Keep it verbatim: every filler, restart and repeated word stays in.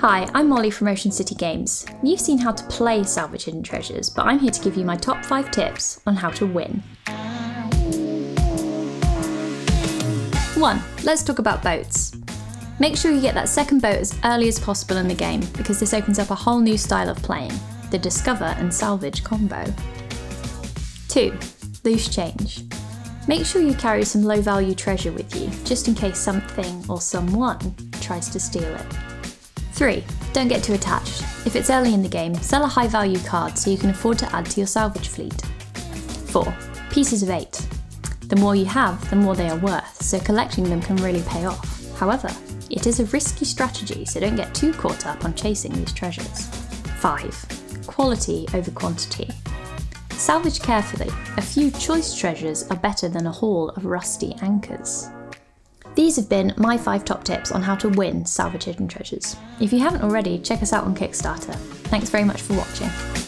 Hi, I'm Molly from Ocean City Games. You've seen how to play Salvage Hidden Treasures, but I'm here to give you my top five tips on how to win. one. Let's talk about boats. Make sure you get that second boat as early as possible in the game, because this opens up a whole new style of playing, the Discover and Salvage combo. two. Loose change. Make sure you carry some low value treasure with you, just in case something or someone tries to steal it. three. Don't get too attached. If it's early in the game, sell a high value card so you can afford to add to your salvage fleet. four. Pieces of eight. The more you have, the more they are worth, so collecting them can really pay off. However, it is a risky strategy, so don't get too caught up on chasing these treasures. five. Quality over quantity. Salvage carefully. A few choice treasures are better than a haul of rusty anchors. These have been my five top tips on how to win Salvage Hidden Treasures. If you haven't already, check us out on Kickstarter. Thanks very much for watching.